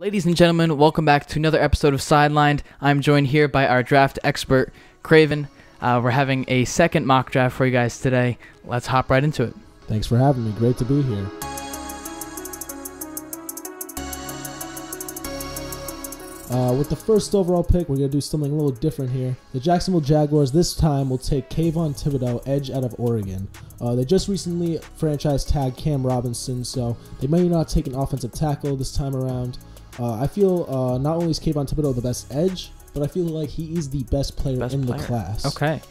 Ladies and gentlemen, welcome back to another episode of Sidelined. I'm joined here by our draft expert, Kayvon. We're having a second mock draft for you guys today. Let's hop right into it. Thanks for having me. Great to be here. With the first overall pick, we're going to do something a little different here. The Jacksonville Jaguars this time will take Kayvon Thibodeau, edge out of Oregon. They just recently franchise tagged Cam Robinson, so they may not take an offensive tackle this time around. I feel not only is Kayvon Thibodeau the best edge, but I feel like he is the best player in the class. Okay.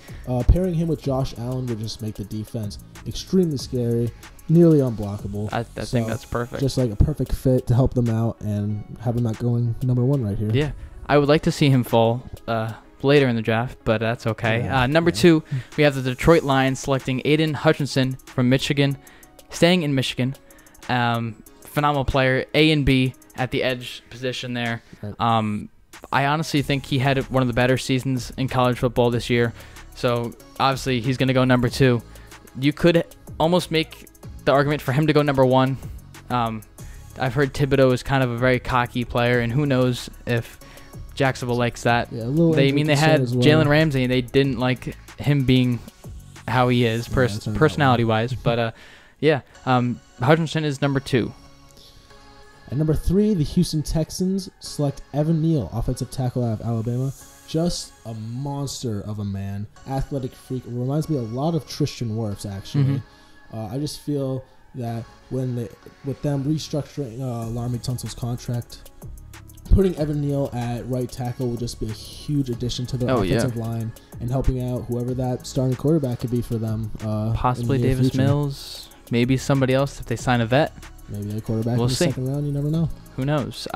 Pairing him with Josh Allen would just make the defense extremely scary, nearly unblockable. I think that's perfect. Just like a perfect fit to help them out and have him not going number one right here. Yeah. I would like to see him fall later in the draft, but that's okay. Yeah, number two, we have the Detroit Lions selecting Aiden Hutchinson from Michigan, staying in Michigan. Phenomenal player, A and B at the edge position there. I honestly think he had one of the better seasons in college football this year. So, obviously, he's going to go number two. You could almost make the argument for him to go number one. I've heard Thibodeau is kind of a very cocky player, and who knows if Jacksonville likes that. Yeah, they had Jalen Ramsey, and they didn't like him being how he is, personality-wise. But, Hutchinson is number two. At number three, the Houston Texans select Evan Neal, offensive tackle out of Alabama. Just a monster of a man, athletic freak. It reminds me a lot of Tristan Wirfs, actually. Mm-hmm. I just feel that with them restructuring Laremy Tunsil's contract, putting Evan Neal at right tackle will just be a huge addition to their offensive line and helping out whoever that starting quarterback could be for them. Possibly Davis Mills, maybe somebody else if they sign a vet. Maybe a quarterback in the second round. You never know. Who knows?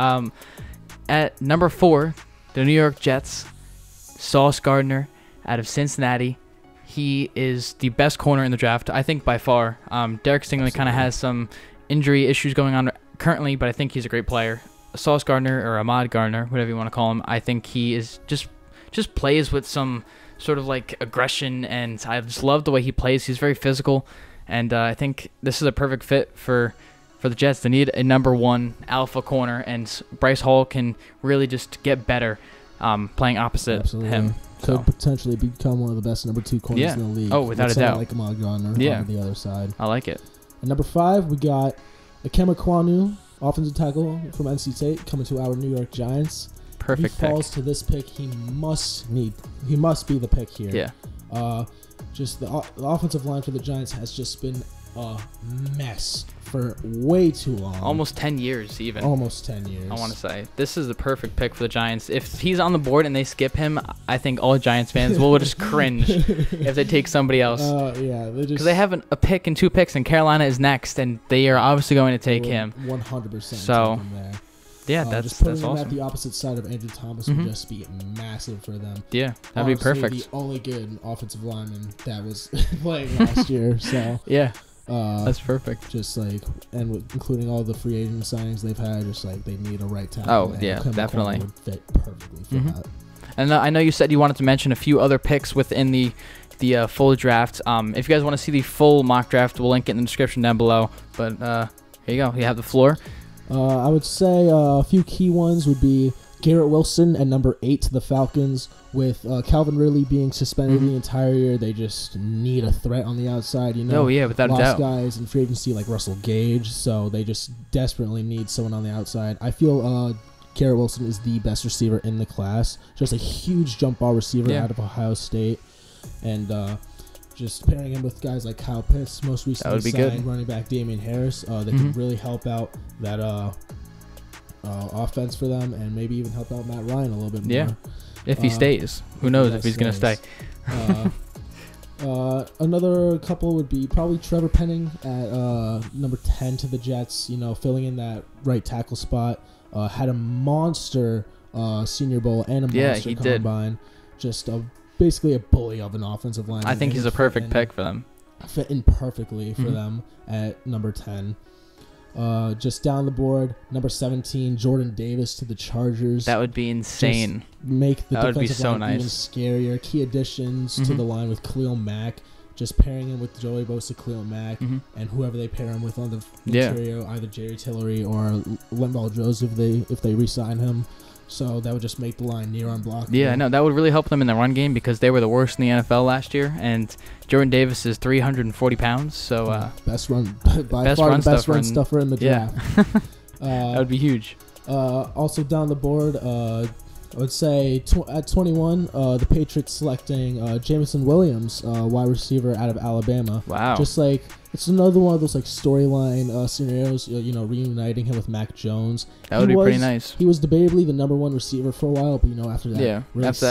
At number four, the New York Jets, Sauce Gardner out of Cincinnati. He is the best corner in the draft, I think, by far. Derek Stingley kind of has some injury issues going on currently, but I think he's a great player. Sauce Gardner or Ahmad Gardner, whatever you want to call him, I think he is just plays with some sort of like aggression, and I just love the way he plays. He's very physical, and I think this is a perfect fit for the Jets. They need a number one alpha corner, and Bryce Hall can really just get better playing opposite him. Could potentially become one of the best number two corners in the league. Oh, without a doubt. Like Ahmad Gardner on the other side. I like it. At number five, we got Akema Kwanu, offensive tackle from NC State, coming to our New York Giants. Perfect pick. If he falls to this pick, he must be the pick here. Yeah. Just the offensive line for the Giants has just been a mess for way too long. Almost 10 years even. Almost 10 years. I want to say. This is the perfect pick for the Giants. If he's on the board and they skip him, I think all Giants fans will just cringe if they take somebody else. Yeah. Because they have a pick and two picks, and Carolina is next, and they are obviously going to take him. 100%. So, yeah, that's awesome. At the opposite side of Andrew Thomas would just be massive for them. Yeah, that'd be perfect. The only good offensive lineman that was playing last year. So yeah. That's perfect. Just like, and including all the free agent signings they've had, just like they need a right tackle. Oh yeah, definitely would fit perfectly for that. And I know you said you wanted to mention a few other picks within the full draft. If you guys want to see the full mock draft, we'll link it in the description down below. But here you go. You have the floor. I would say a few key ones would be Garrett Wilson at number 8 to the Falcons. With Calvin Ridley being suspended the entire year, they just need a threat on the outside. You know, without a doubt. Lost guys in free agency like Russell Gage, so they just desperately need someone on the outside. I feel Garrett Wilson is the best receiver in the class. Just a huge jump ball receiver out of Ohio State. And just pairing him with guys like Kyle Pitts, most recently signed running back Damian Harris, they could really help out that offense for them, and maybe even help out Matt Ryan a little bit more. Yeah, if he stays. Who knows if he's going to stay. Another couple would be probably Trevor Penning at number 10 to the Jets, filling in that right tackle spot. Had a monster Senior Bowl and a monster combine. Just basically a bully of an offensive line. I think he's a perfect pick for them. Fit in perfectly for them at number 10. Just down the board, number 17, Jordan Davis to the Chargers. That would be insane. Just make the defensive line even scarier. Key additions to the line with Cleo Mack, just pairing him with Joey Bosa, Cleo Mack, and whoever they pair him with on the trio, either Jerry Tillery or Lindahl Joseph if they re-sign him. So that would just make the line near unblockable. Yeah, no, that would really help them in the run game because they were the worst in the NFL last year. And Jordan Davis is 340 pounds. So by far the best run stuffer in the draft. Yeah. That would be huge. Also down the board, I would say at 21, the Patriots selecting Jameson Williams, wide receiver out of Alabama. Wow. Just like it's another one of those like storyline scenarios, reuniting him with Mac Jones. That would be pretty nice. He was debatably the #1 receiver for a while, but after that,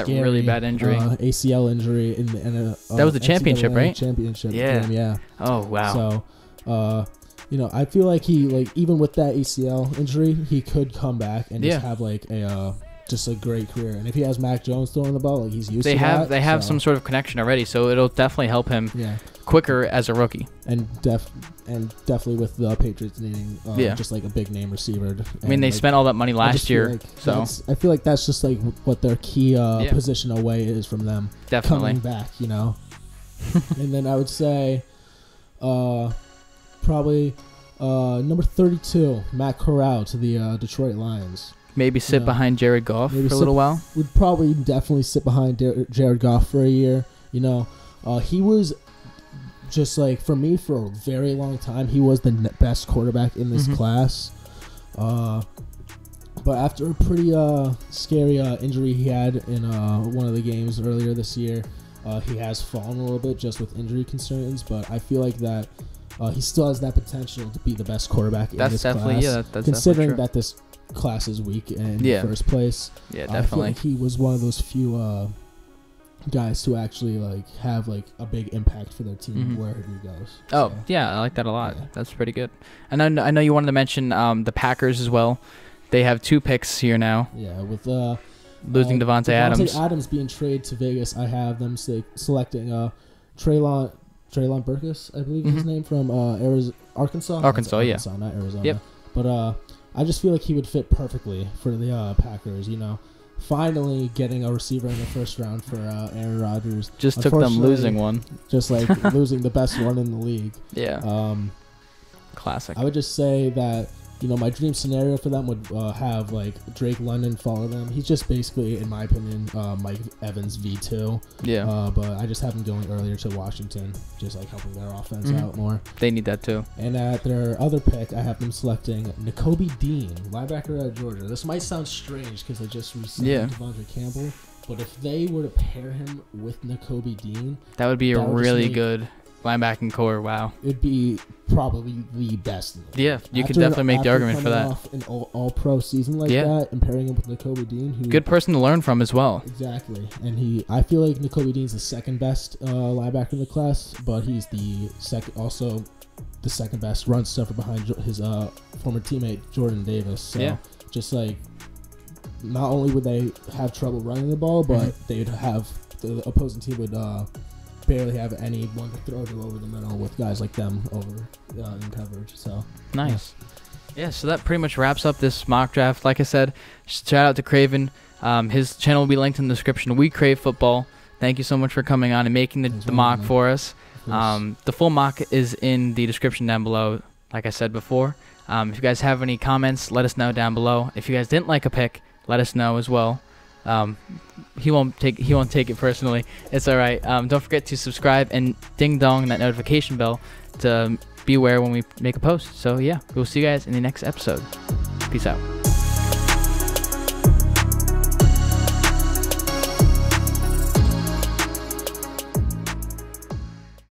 really bad injury, ACL injury, that was the championship, right? Championship game, yeah. Oh wow. So, I feel like he even with that ACL injury, he could come back and just have just a great career, and if he has Mac Jones throwing the ball, he's used to that. They have some sort of connection already, so it'll definitely help him quicker as a rookie. And definitely with the Patriots needing just a big name receiver. And I mean, they spent all that money last year, so I feel like that's just what their key position away is from them definitely coming back, And then I would say, probably number 32, Matt Corral to the Detroit Lions. Maybe sit behind Jared Goff for a little while. Would probably definitely sit behind Jared Goff for a year. He was just for me for a very long time. He was the best quarterback in this class. But after a pretty scary injury he had in one of the games earlier this year, he has fallen a little bit just with injury concerns. But I feel like that he still has that potential to be the best quarterback in this class. That's considering definitely that this class is weak in first place. Yeah, definitely. I feel like he was one of those few guys to actually have a big impact for their team wherever he goes. Oh, so, yeah, I like that a lot. Yeah. That's pretty good. And I know you wanted to mention the Packers as well. They have 2 picks here now. Yeah, with losing Davante Adams. Being traded to Vegas, I have them selecting Traylon Burkus, I believe is his name, from Arkansas, not Arizona. Yep. But I just feel like he would fit perfectly for the Packers, Finally getting a receiver in the first round for Aaron Rodgers. Just took them losing one. Just losing the best one in the league. Yeah. Classic. I would just say that, my dream scenario for them would have Drake London follow them. He's just basically, in my opinion, Mike Evans V2. Yeah. But I just have him going earlier to Washington, just helping their offense out more. They need that too. And at their other pick, I have them selecting Nakobe Dean, linebacker out of Georgia. This might sound strange because I just received Devondre Campbell, but if they were to pair him with Nakobe Dean, that would be a really good linebacking core, wow. It'd be probably the best. Yeah, you could definitely make the argument for that. Off an all-pro season that, and pairing him with Nakobe Dean. Good person to learn from as well. Exactly. And I feel like Nakobe Dean's the second best linebacker in the class, but he's also the second best run stuffer behind his former teammate, Jordan Davis. So not only would they have trouble running the ball, but they'd have, the opposing team would barely have anyone to throw to over the middle with guys like them over in coverage. So nice. Yeah, so that pretty much wraps up this mock draft. Like I said, shout out to Craven. His channel will be linked in the description. We Crave Football. Thank you so much for coming on and making the mock for us. The full mock is in the description down below, like I said before. If you guys have any comments, let us know down below. If you guys didn't like a pick, let us know as well. He won't take it personally. It's all right. Don't forget to subscribe and ding dong that notification bell to be aware when we make a post. So yeah, we'll see you guys in the next episode. Peace out.